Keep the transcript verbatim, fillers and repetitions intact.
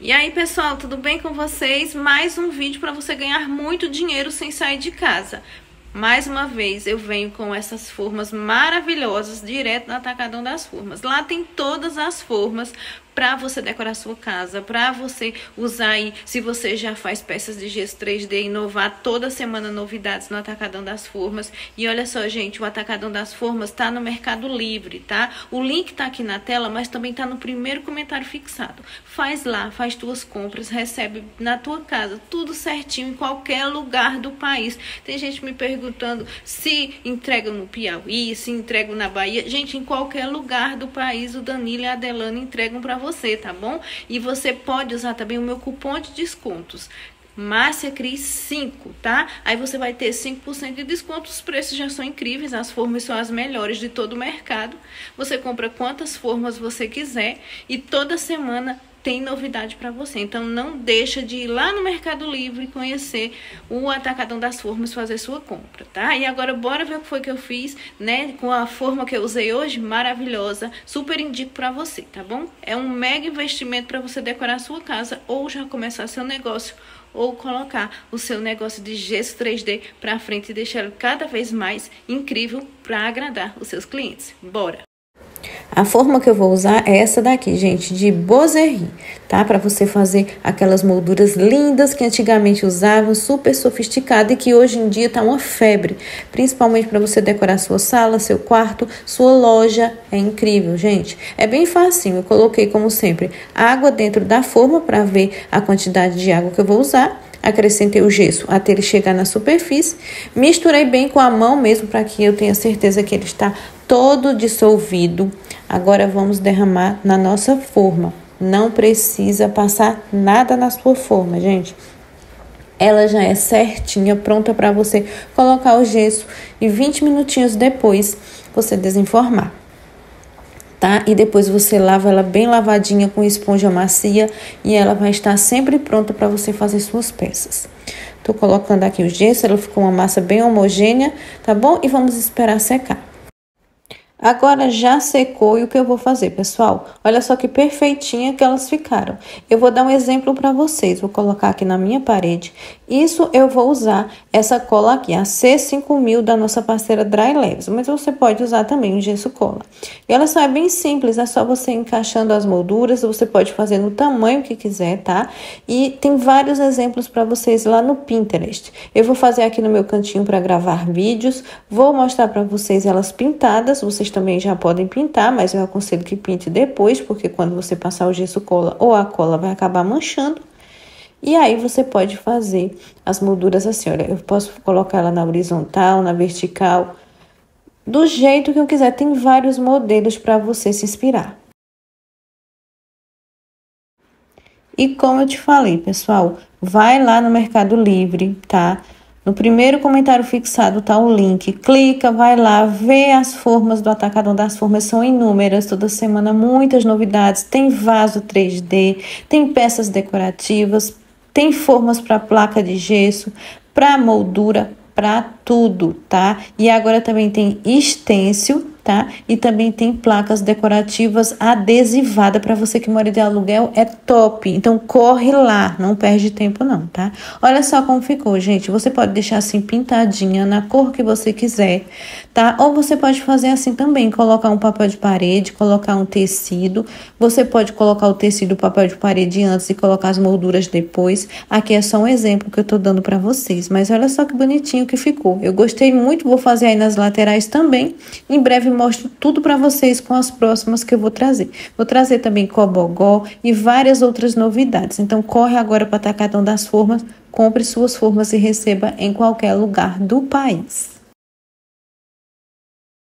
E aí, pessoal, tudo bem com vocês? Mais um vídeo para você ganhar muito dinheiro sem sair de casa. Mais uma vez, eu venho com essas formas maravilhosas direto do Atacadão das Formas. Lá tem todas as formas para você decorar sua casa, para você usar aí, se você já faz peças de gesso três D, inovar toda semana novidades no Atacadão das Formas. E olha só, gente, o Atacadão das Formas tá no Mercado Livre, tá? O link tá aqui na tela, mas também tá no primeiro comentário fixado. Faz lá, faz tuas compras, recebe na tua casa, tudo certinho, em qualquer lugar do país. Tem gente me perguntando se entrega no Piauí, se entrega na Bahia. Gente, em qualquer lugar do país, o Danilo e a Adelana entregam para você. você, tá bom? E você pode usar também o meu cupom de descontos Márcia Cris cinco, tá? Aí você vai ter cinco por cento de desconto. Os preços já são incríveis, as formas são as melhores de todo o mercado. Você compra quantas formas você quiser e toda semana tem novidade para você. Então não deixa de ir lá no Mercado Livre conhecer o Atacadão das Formas, fazer sua compra, tá? E agora bora ver o que foi que eu fiz, né? Com a forma que eu usei hoje, maravilhosa, super indico para você, tá bom? É um mega investimento para você decorar a sua casa ou já começar seu negócio ou colocar o seu negócio de gesso três D para frente e deixar cada vez mais incrível para agradar os seus clientes. Bora! A forma que eu vou usar é essa daqui, gente, de Boiserie, tá? Para você fazer aquelas molduras lindas que antigamente usavam, super sofisticada e que hoje em dia tá uma febre, principalmente para você decorar sua sala, seu quarto, sua loja. É incrível, gente. É bem facinho. Eu coloquei, como sempre, água dentro da forma para ver a quantidade de água que eu vou usar. Acrescentei o gesso até ele chegar na superfície, misturei bem com a mão mesmo para que eu tenha certeza que ele está todo dissolvido. Agora vamos derramar na nossa forma. Não precisa passar nada na sua forma, gente. Ela já é certinha, pronta para você colocar o gesso e vinte minutinhos depois você desenformar, tá? E depois você lava ela bem lavadinha com esponja macia e ela vai estar sempre pronta para você fazer suas peças. Tô colocando aqui o gesso, ela ficou uma massa bem homogênea, tá bom? E vamos esperar secar. Agora já secou e o que eu vou fazer, pessoal? Olha só que perfeitinha que elas ficaram. Eu vou dar um exemplo para vocês, vou colocar aqui na minha parede. Isso eu vou usar essa cola aqui, a C cinco mil da nossa parceira Dry Leves, mas você pode usar também o gesso cola. E olha só, é bem simples, é só você encaixando as molduras, você pode fazer no tamanho que quiser, tá? E tem vários exemplos para vocês lá no Pinterest. Eu vou fazer aqui no meu cantinho para gravar vídeos, vou mostrar para vocês elas pintadas, vocês também já podem pintar, mas eu aconselho que pinte depois, porque quando você passar o gesso cola ou a cola vai acabar manchando. E aí você pode fazer as molduras assim, olha, eu posso colocar ela na horizontal, na vertical, do jeito que eu quiser. Tem vários modelos para você se inspirar. E como eu te falei, pessoal, vai lá no Mercado Livre, tá? No primeiro comentário fixado tá o link, clica, vai lá, vê as formas do Atacadão das Formas, são inúmeras, toda semana muitas novidades, tem vaso três D, tem peças decorativas, tem formas para placa de gesso, para moldura, para tudo, tá? E agora também tem stencil, tá? E também tem placas decorativas adesivadas para você que mora de aluguel, é top. Então corre lá, não perde tempo não, tá? Olha só como ficou, gente. Você pode deixar assim pintadinha na cor que você quiser, tá? Ou você pode fazer assim também, colocar um papel de parede, colocar um tecido. Você pode colocar o tecido, o papel de parede antes e colocar as molduras depois. Aqui é só um exemplo que eu tô dando para vocês, mas olha só que bonitinho que ficou. Eu gostei muito, vou fazer aí nas laterais também. Em breve mostro tudo para vocês com as próximas que eu vou trazer. Vou trazer também Cobogó e várias outras novidades. Então corre agora para o Atacadão das Formas, compre suas formas e receba em qualquer lugar do país.